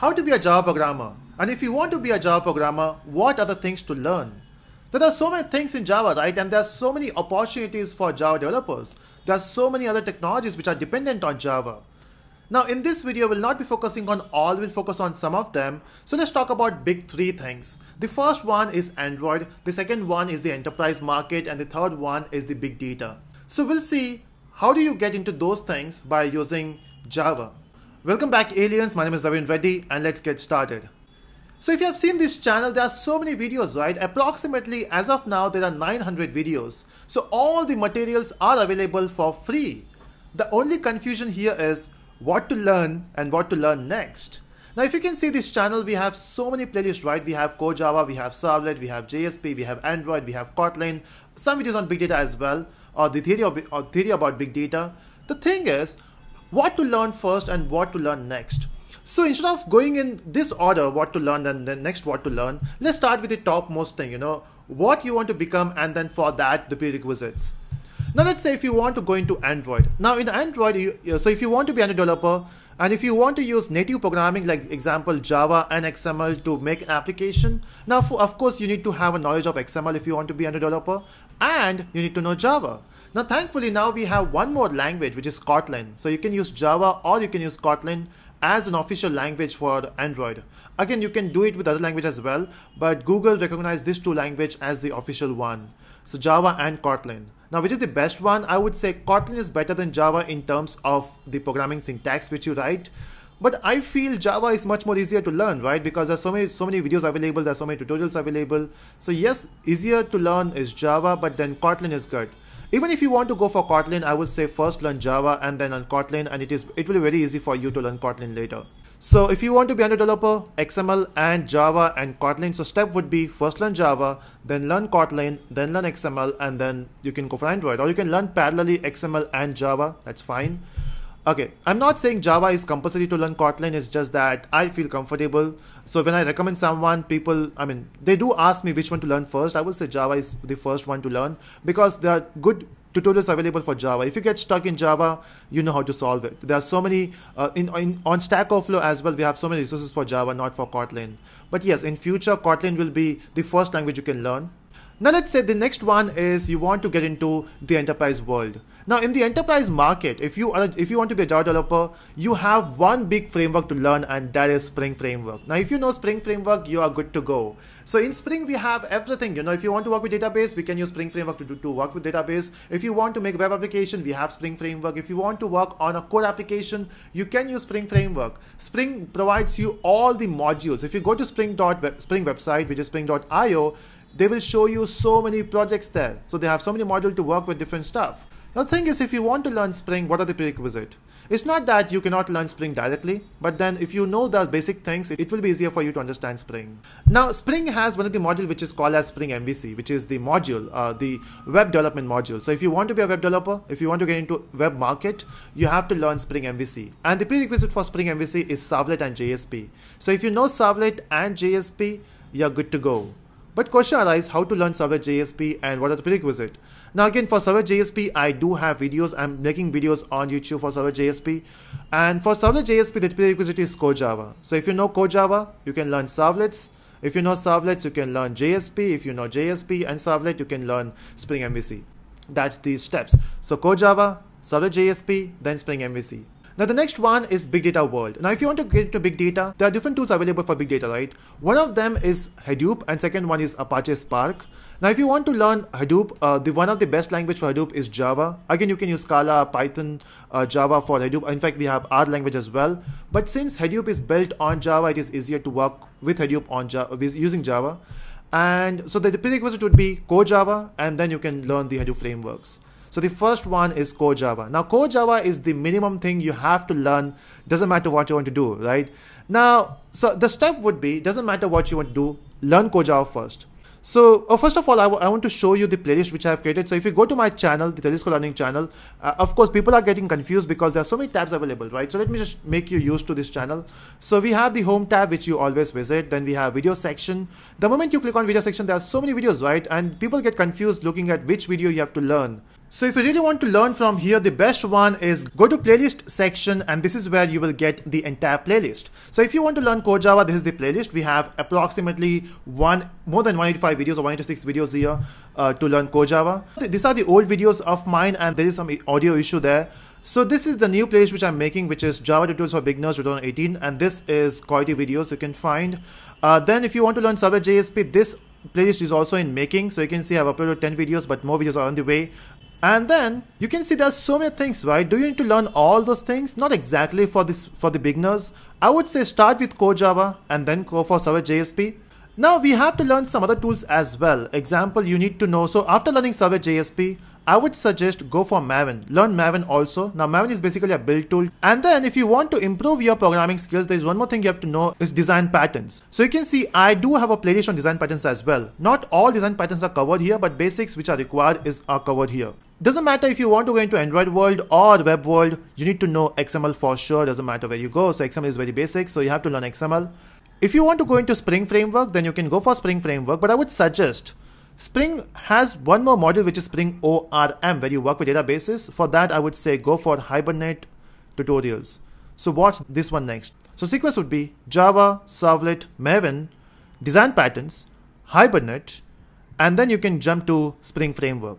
how to be a Java programmer, and if you want to be a Java programmer, what are the things to learn? There are so many things in Java, right? And there are so many opportunities for Java developers. There are so many other technologies which are dependent on Java. Now in this video, we'll not be focusing on all, we'll focus on some of them. So let's talk about big three things. The first one is Android, the second one is the enterprise market, and the third one is the big data. So we'll see how do you get into those things by using Java. Welcome back aliens, my name is Navin Reddy and let's get started. So if you have seen this channel, there are so many videos, right? Approximately as of now, there are 900 videos. So all the materials are available for free. The only confusion here is what to learn and what to learn next. Now, if you can see this channel, we have so many playlists, right? We have Core Java, we have Servlet, we have JSP, we have Android, we have Kotlin, some videos on big data as well, or the theory about big data. The thing is what to learn first and what to learn next. So instead of going in this order, what to learn and then next what to learn, let's start with the topmost thing, you know, what you want to become, and then for that, the prerequisites. Now let's say if you want to go into Android. Now in Android, so if you want to be an Android developer and if you want to use native programming, like example Java and XML to make an application. Now of course you need to have a knowledge of XML if you want to be an Android developer, and you need to know Java. Now thankfully now we have one more language which is Kotlin. So you can use Java or you can use Kotlin as an official language for Android. Again, you can do it with other language as well, but Google recognized these two languages as the official one. So Java and Kotlin. Now, which is the best one? I would say Kotlin is better than Java in terms of the programming syntax which you write. But I feel Java is much more easier to learn, right? Because there's so many videos available, there's so many tutorials available. So yes, easier to learn is Java, but then Kotlin is good. Even if you want to go for Kotlin, I would say first learn Java and then learn Kotlin, and it will be very easy for you to learn Kotlin later. So if you want to be a developer, XML and Java and Kotlin, so step would be first learn Java, then learn Kotlin, then learn XML, and then you can go for Android, or you can learn parallelly XML and Java, that's fine. Okay, I'm not saying Java is compulsory to learn Kotlin, it's just that I feel comfortable. So when I recommend someone, people, I mean, they do ask me which one to learn first. I would say Java is the first one to learn because there are good tutorials available for Java. If you get stuck in Java, you know how to solve it. There are so many, on Stack Overflow as well, we have so many resources for Java, not for Kotlin. But yes, in future, Kotlin will be the first language you can learn. Now let's say the next one is you want to get into the enterprise world. Now in the enterprise market, if you want to be a Java developer, you have one big framework to learn, and that is Spring Framework. Now if you know Spring Framework, you are good to go. So in Spring we have everything, you know, if you want to work with database, we can use Spring Framework to work with database. If you want to make web application, we have Spring Framework. If you want to work on a core application, you can use Spring Framework. Spring provides you all the modules. If you go to Spring website, which is spring.io, they will show you so many projects there. So they have so many modules to work with different stuff. Now the thing is, if you want to learn Spring, what are the prerequisites? It's not that you cannot learn Spring directly, but then if you know the basic things, it will be easier for you to understand Spring. Now Spring has one of the modules which is called as Spring MVC, which is the module, the web development module. So if you want to be a web developer, if you want to get into web market, you have to learn Spring MVC. And the prerequisite for Spring MVC is Servlet and JSP. So if you know Servlet and JSP, you're good to go. But question arises, how to learn Servlet JSP and what are the prerequisites? Now again, for Servlet JSP, I do have videos. I'm making videos on YouTube for Servlet JSP. And for Servlet JSP, the prerequisite is Core Java. So if you know Core Java, you can learn Servlets. If you know Servlets, you can learn JSP. If you know JSP and Servlet, you can learn Spring MVC. That's these steps. So Core Java, Servlet JSP, then Spring MVC. Now the next one is big data world. Now if you want to get into big data, there are different tools available for big data, right? One of them is Hadoop and second one is Apache Spark. Now if you want to learn Hadoop, one of the best language for Hadoop is Java. Again, you can use Scala, Python, Java for Hadoop. In fact, we have R language as well. But since Hadoop is built on Java, it is easier to work with Hadoop on Java, using Java. And so the prerequisite would be Core Java, and then you can learn the Hadoop frameworks. So the first one is Core Java. Now Core Java is the minimum thing you have to learn. Doesn't matter what you want to do, right? Now, so the step would be, doesn't matter what you want to do, learn Core Java first. So first of all, I want to show you the playlist which I have created. So if you go to my channel, the Telusko Learning channel, of course, people are getting confused because there are so many tabs available, right? So let me just make you used to this channel. So we have the home tab, which you always visit. Then we have video section. The moment you click on video section, there are so many videos, right? And people get confused looking at which video you have to learn. So if you really want to learn from here, the best one is go to playlist section, and this is where you will get the entire playlist. So if you want to learn Code Java, this is the playlist. We have approximately more than 185 videos or 186 videos here to learn Code Java. These are the old videos of mine, and there is some audio issue there. So this is the new playlist which I'm making, which is Java Tutorials for Beginners 2018, and this is quality videos you can find. Then if you want to learn Servlet JSP, this playlist is also in making. So you can see I've uploaded 10 videos, but more videos are on the way. And then you can see there's so many things, right? Do you need to learn all those things? Not exactly for the beginners. I would say start with Code Java and then go for Servlet JSP. Now we have to learn some other tools as well. Example, you need to know. So after learning Servlet JSP, I would suggest go for Maven. Learn Maven also. Now Maven is basically a build tool. And then if you want to improve your programming skills, there's one more thing you have to know is design patterns. So you can see I do have a playlist on design patterns as well. Not all design patterns are covered here, but basics which are required are covered here. Doesn't matter if you want to go into Android world or web world, you need to know XML for sure. Doesn't matter where you go. So XML is very basic. So you have to learn XML. If you want to go into Spring Framework, then you can go for Spring Framework, but I would suggest Spring has one more module, which is Spring ORM, where you work with databases. For that, I would say go for Hibernate tutorials. So watch this one next. So sequence would be Java, Servlet, Maven, Design Patterns, Hibernate, and then you can jump to Spring Framework.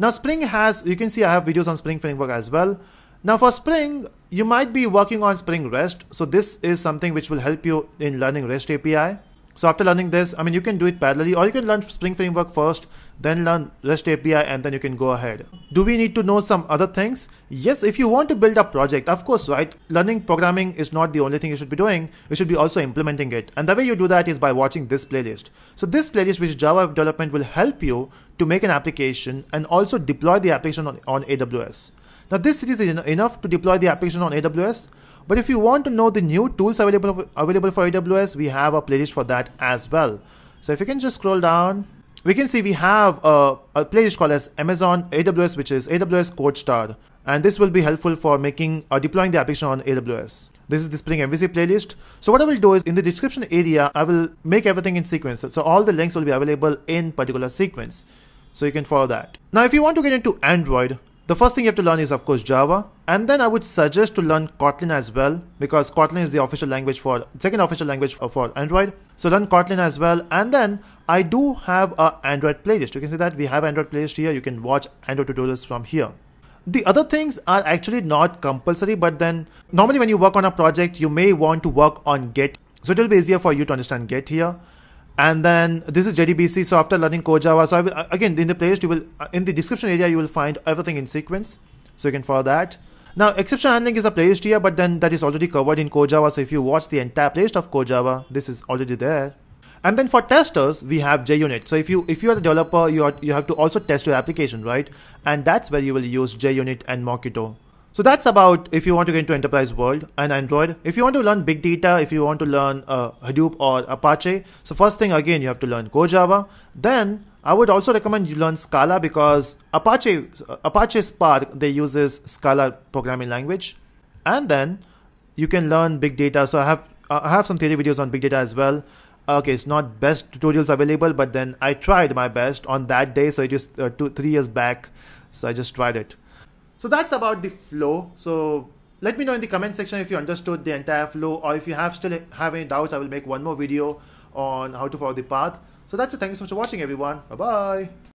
Now Spring has, you can see I have videos on Spring Framework as well. Now for Spring, you might be working on Spring REST. So this is something which will help you in learning REST API. So after learning this, I mean, you can do it parallelly, or you can learn Spring Framework first, then learn REST API, and then you can go ahead. Do we need to know some other things? Yes, if you want to build a project, of course, right? Learning programming is not the only thing you should be doing. You should be also implementing it. And the way you do that is by watching this playlist. So this playlist, which is Java development, will help you to make an application and also deploy the application on AWS. Now this series is enough to deploy the application on AWS, but if you want to know the new tools available for AWS, we have a playlist for that as well. So if you can just scroll down, we can see we have a playlist called as Amazon AWS, which is AWS CodeStar, and this will be helpful for making or deploying the application on AWS. This is the Spring MVC playlist. So what I will do is in the description area, I will make everything in sequence. So all the links will be available in particular sequence. So you can follow that. Now, if you want to get into Android, the first thing you have to learn is, of course, Java. And then I would suggest to learn Kotlin as well, because Kotlin is the second official language for Android. So learn Kotlin as well. And then I do have an Android playlist. You can see that we have Android playlist here. You can watch Android tutorials from here. The other things are actually not compulsory, but then normally when you work on a project, you may want to work on Git. So it will be easier for you to understand Git here. And then this is JDBC. So after learning Code Java, so I will, again, in the playlist, in the description area, you will find everything in sequence. So you can follow that. Now, exception handling is a playlist here, but then that is already covered in Code Java. So if you watch the entire playlist of Code Java, this is already there. And then for testers, we have JUnit. So if you are a developer, you have to also test your application, right? And that's where you will use JUnit and Mockito. So that's about if you want to get into enterprise world and Android. If you want to learn big data, if you want to learn Hadoop or Apache. So first thing, again, you have to learn Code Java. Then I would also recommend you learn Scala, because Apache Spark, they uses Scala programming language. And then you can learn big data. So I have some theory videos on big data as well. Okay, it's not best tutorials available, but then I tried my best on that day. So it is 3 years back. So I just tried it. So that's about the flow. So let me know in the comment section if you understood the entire flow, or if you still have any doubts, I will make one more video on how to follow the path. So that's it. Thank you so much for watching, everyone. Bye-bye.